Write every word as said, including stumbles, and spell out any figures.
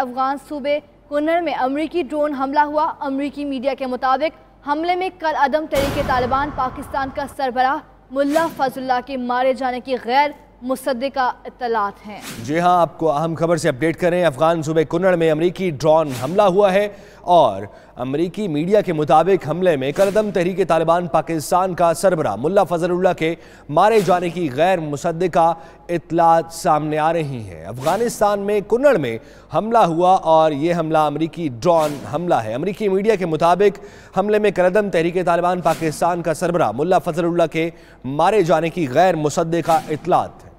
अफगान सूबे कुनर में अमरीकी ड्रोन हमला हुआ। अमरीकी मीडिया के मुताबिक हमले में कल अदम तरीके तालिबान पाकिस्तान का सरबराह मुल्ला फजलुल्लाह के मारे जाने की गैर मुसद्दिका इत्तलात हैं। जी हाँ, आपको अहम खबर से अपडेट करें। अफगान सूबे कुनर में अमरीकी ड्रोन हमला हुआ है और अमरीकी मीडिया के मुताबिक हमले में कलदम तहरीक तालिबान पाकिस्तान का सरबराह मुल्ला फजलुल्लाह के मारे जाने की गैर मुसद्दिका इत्तलात सामने आ रही हैं। अफगानिस्तान में कुनर में हमला हुआ और ये हमला अमरीकी ड्रोन हमला है। अमरीकी मीडिया के मुताबिक हमले में कलदम तहरीक तालिबान पाकिस्तान का सरबराह मुल्ला फजलुल्लाह के मारे जाने की गैर मुसद्दिका इत्तलात है।